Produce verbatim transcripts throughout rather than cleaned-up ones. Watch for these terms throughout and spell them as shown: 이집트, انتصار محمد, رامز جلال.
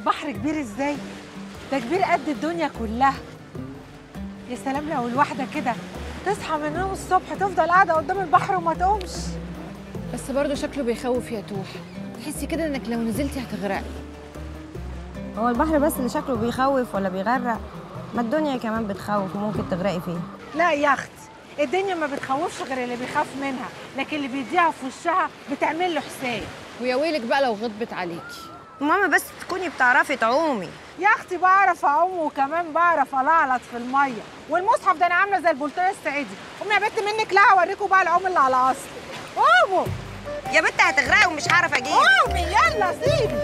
البحر كبير ازاي؟ ده كبير قد الدنيا كلها. يا سلام لو الواحده كده تصحى من النوم الصبح تفضل قاعده قدام البحر وما تقومش. بس برضه شكله بيخوف يا توح، تحسي كده انك لو نزلتي هتغرقي. هو البحر بس اللي شكله بيخوف ولا بيغرق؟ ما الدنيا كمان بتخوف وممكن تغرقي فيها. لا يا اختي، الدنيا ما بتخوفش غير اللي بيخاف منها، لكن اللي بيديها في وشها بتعمل له حساب. ويا ويلك بقى لو غضبت عليكي. ماما بس تكوني بتعرفي تعومي. يا اختي بعرف اعوم وكمان بعرف العلط في الميه، والمصحف ده انا عامله زي البلطانه السعيدي. قومي يا بت منك، لا هوريكم بقى العوم اللي على اصلي. قوموا يا بت هتغرقي ومش هعرف اجيب. قومي يلا سيبي.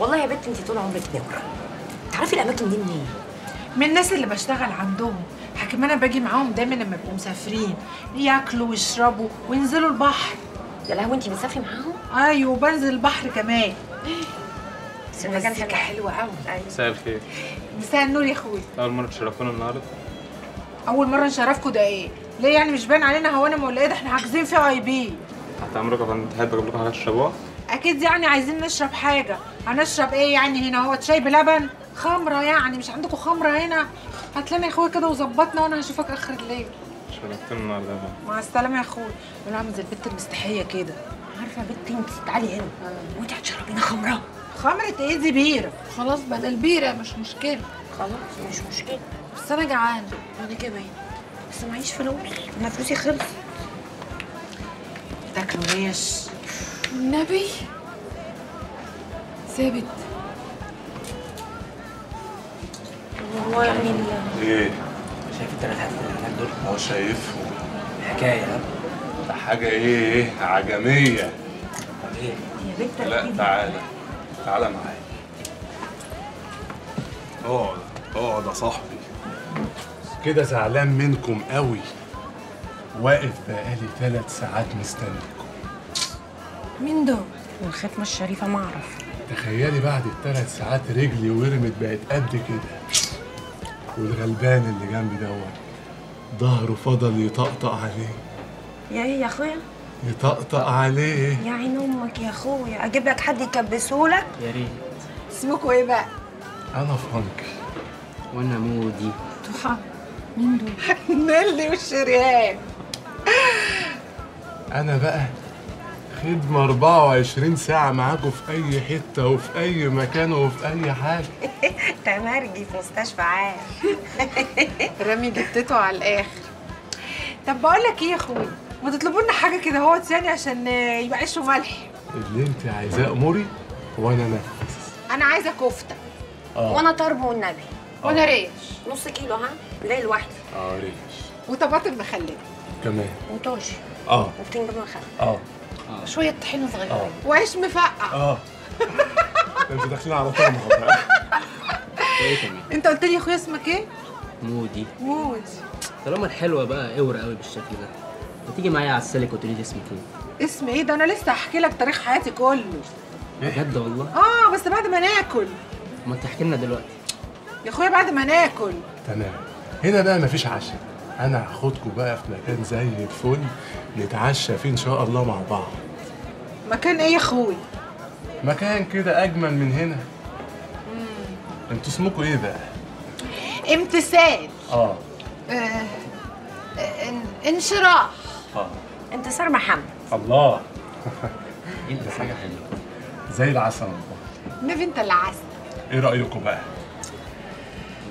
والله يا بنت انت طول عمرك نمره. تعرفي الاماكن دي منين؟ من الناس اللي بشتغل عندهم، حكيم انا باجي معاهم دايما لما بيبقوا مسافرين، ياكلوا ويشربوا وينزلوا البحر. يا لهوي انت بتسافري معاهم؟ ايوه وبنزل البحر كمان. بس المكان حاجه حلوه قوي. ايوه مساء الخير. مساء النور يا اخويا. اول مره تشرفونا النهارده؟ اول مره نشرفكم ده ايه؟ ليه يعني مش باين علينا هوانم ولا ايه؟ ده احنا حاجزين في اي بي. تحت امركم يا فندم. تحب اجيب لكم حاجه تشربوها؟ أكيد يعني عايزين نشرب حاجة، هنشرب إيه يعني هنا؟ هو شاي بلبن؟ خمرة يعني؟ مش عندكم خمرة هنا؟ هات لنا يا أخويا كده وظبطنا وأنا هشوفك آخر الليل. شربتنا النهارده. مع السلامة يا أخويا. يا رامز البت المستحية كده. عارفة يا بنتي أنت تعالي هنا وأنت هتشربي لنا خمرة. خمرة إيه دي؟ بيرة. خلاص بدل بيرة مش مشكلة. خلاص مش مشكلة. بس أنا جعانة. أنا كمان. بس معيش فلوس. أنا فلوسي خلصت. تاكلوا ليش؟ النبي ثابت هو يعمل يعني ايه؟ شايف التلات حاجات اللي هناك دول؟ اه شايفهم. حكايه ها؟ ده حاجه ايه؟ عجميه. طب ايه؟ يا بنت لا تعالى تعالى معايا. اقعد اقعد يا صاحبي. كده زعلان منكم قوي. واقف بقالي ثلاث ساعات مستني. مين دول؟ والختمة الشريفة ما اعرف. تخيلي بعد الثلاث ساعات رجلي ورمت بقت قد كده، والغلبان اللي جنبي دوت ظهره فضل يطقطق عليه. يا ايه يا اخويا؟ يطقطق عليه. يا عين امك يا اخويا، اجيب لك حد يكبسهولك؟ يا ريت. اسمكوا ايه بقى؟ انا فرانكي. وانا مودي. ضحى. مين دول؟ نيلي والشريان. انا بقى خدمة أربعة وعشرين ساعة معاكم في أي حتة وفي أي مكان وفي أي حاجة. تمرجي في مستشفى عام. رامي جبتته على الآخر. طب بقول لك إيه يا أخويا؟ ما تطلبوا لنا حاجة كده اهوت يعني عشان يبقى عيش وملح. اللي أنت عايزاه أموري وأنا أنفذ. أنا عايزة كفتة. آه. وأنا طرب والنبي. آه. وأنا ريش. نص كيلو ها؟ ليل لوحدي. أه ريش. وطماطم مخللة. كمان. وطاجن. أه. وبتنجان مخلل. أه. شوية طحين صغيرين وعيش مفقع. اه انتوا داخلين على طعم بقى. انت قلت لي يا اخويا اسمك ايه؟ مودي. مودي طالما الحلوة بقى قوره قوي بالشكل ده، ما تيجي معايا على السلك وتقولي لي اسمك ايه؟ اسم ايه ده؟ انا لسه هحكي لك تاريخ حياتي كله. بجد والله؟ اه بس بعد ما ناكل. ما انت احكي لنا دلوقتي يا اخويا. بعد ما ناكل. تمام. هنا بقى مفيش عشاء، أنا هاخدكوا بقى في مكان زي الفل نتعشى فيه إن شاء الله مع بعض. مكان إيه يا أخويا؟ مكان كده اجمل من هنا. امم انتوا اسمكوا ايه بقى؟ امتثال. اه, آه. انشراح. اه انتصار محمد. الله ايه ده، حاجه حلوه زي العسل. النبي انت اللي عسل. ايه رايكم بقى؟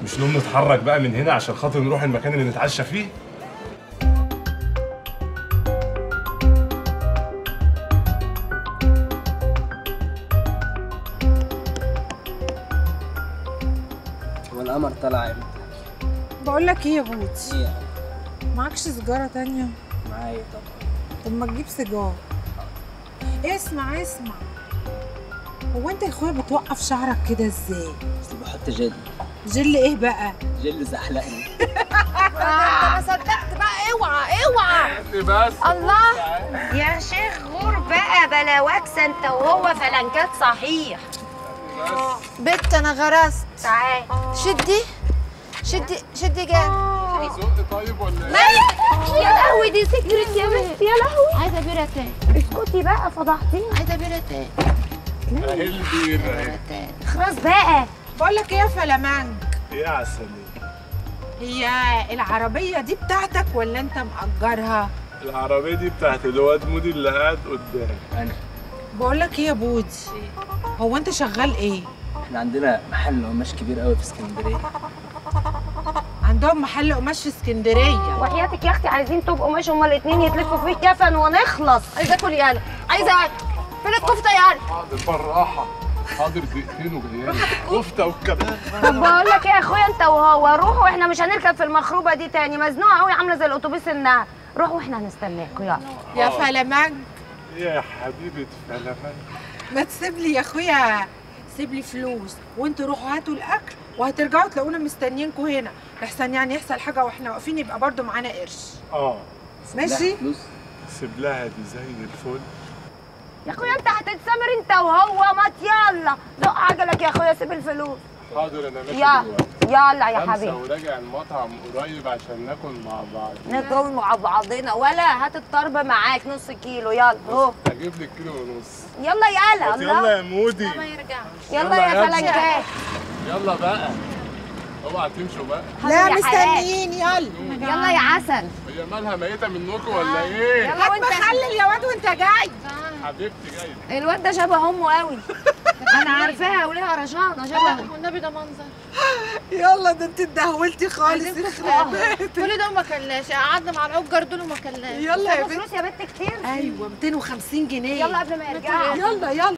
مش نقوم نتحرك بقى من هنا عشان خاطر نروح المكان اللي نتعشى فيه؟ والقمر طلع امتى؟ بقول لك ايه يا بوتي؟ ايه يا عم؟ معكش سيجاره تانيه؟ معايا طبعا. طب ما تجيب سيجاره. اسمع اسمع، هو انت يا اخويا بتوقف شعرك كده ازاي؟ بس بحط جل. جل ايه بقى؟ جل زحلقني. انا صدقت بقى. اوعى اوعى بس الله يا شيخ، غور بقى بلا وكسه انت وهو فلنكات. صحيح بت انا غرست. تعالي شدي شدي شدي جامد. زق طيب ولا ايه؟ يا لهوي دي سكرت يا بنت، يا لهوي. عايزه بيرة تاني. اسكتي بقى فضحتيني. عايزه بيرة تاني. اهل بيرة تاني. خلاص بقى. بقول لك ايه يا فلامانج؟ ايه يا عسل؟ هي العربيه دي بتاعتك ولا انت مأجرها؟ العربيه دي بتاعت الواد مودي اللي قاعد قدام. انا بقول لك ايه يا بودي؟ هو انت شغال ايه؟ احنا عندنا محل قماش كبير قوي في اسكندريه. عندهم محل قماش في اسكندريه. وحياتك يا اختي عايزين طوب قماش هما الاثنين يتلفوا فيه كفن ونخلص. عايزه اكل يالا، عايزه اكل. فين الكفته يالا؟ حاضر بالراحه، حاضر دقيقتين وجايين. كفته والكباب. طب بقول لك ايه يا اخويا انت وهو، روحوا احنا مش هنركب في المخروبه دي تاني، مزنوقه قوي عامله زي الاتوبيس النقل. روحوا احنا هنستناكوا يالا. يا فلامانج. يا حبيبه فلامانج. ما تسيب لي يا اخويا، سيب لي فلوس وانتوا روحوا هاتوا الاكل وهترجعوا تلاقونا مستنيينكم هنا لحسن يعني يحصل حاجه واحنا واقفين يبقى برضو معانا قرش. اه ماشي. سيب لها دي زي الفل يا اخويا، انت هتتسامر انت وهو. ما يلا دق عجلك يا اخويا، سيب الفلوس. حاضر انا ماشي دلوقتي. يلا يا حبيبي. انا راجع المطعم قريب عشان ناكل مع بعض. ناكل مع بعضنا ولا هات الطرب معاك نص كيلو يلا اهو. اجيب لك كيلو ونص. يلا يلا يلا يا مودي. يلا يرجع. يلا يا فلنكات. يلا بقى اوعى تمشوا بقى. لا مستنيين يلا. يلا يا عسل. هي مالها ميته منكم ولا ايه؟ يلا وانت خلل يا واد وانت جاي. حبيبتي جاي. الواد ده شبه امه قوي. انا عارفاها وليها رشانه شبه. والنبي ده منظر. يلا ده انت اتدهولتي خالص. يخرب بيتك كل ده وما كلناش، قعدنا مع الاجر دول وما كلناش. يلا يا بنت. فلوس يا بنت كتير. ايوه مئتين وخمسين جنيه. يلا قبل ما يرجع. يلا يلا.